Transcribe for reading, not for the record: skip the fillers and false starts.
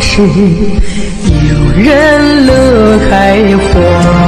时，有人乐开花。